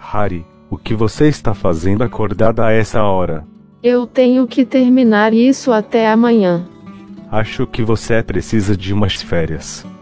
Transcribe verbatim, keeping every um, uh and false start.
Hari, o que você está fazendo acordada a essa hora? Eu tenho que terminar isso até amanhã. Acho que você precisa de umas férias.